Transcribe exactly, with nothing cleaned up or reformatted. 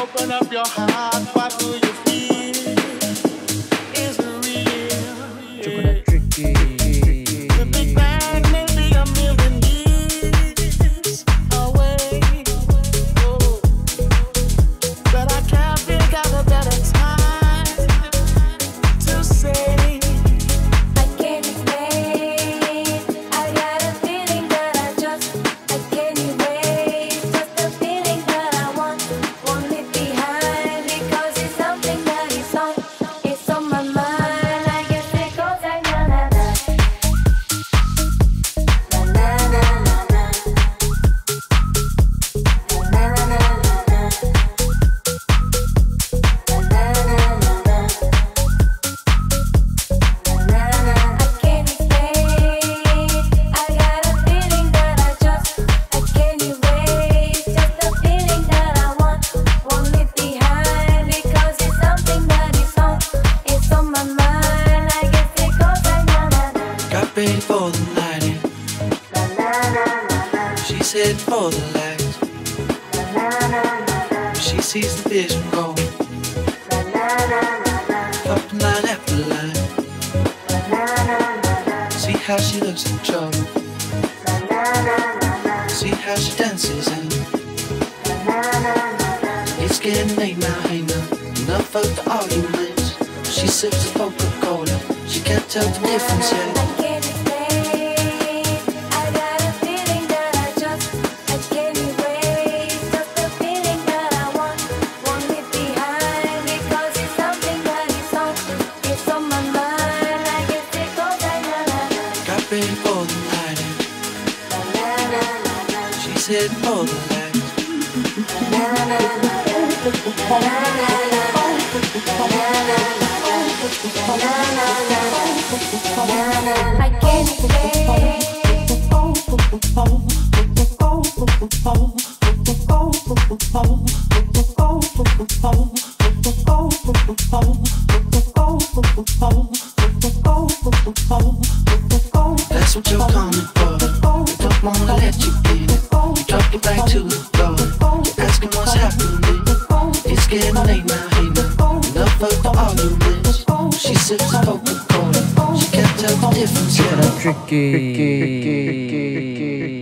Open up your heart, what do you feel? Is it real? Chocolate tricky. Paid for the lighting, she said for the lights. She sees the vision go up line after line. See how she looks in trouble. See how she dances and it's getting late now, hey now. Enough of the arguments. She sips the Coca-Cola. She can't tell the difference yet. For the lighting, she said for the light. I can't. That's what you're coming for. We don't wanna let you in. We drop you back to the floor. You're asking what's happening. It's getting late now, hey now. Enough of the arguments. She sips the Coca-Cola. She can't tell the difference yet. Tricky, tricky, tricky, tricky.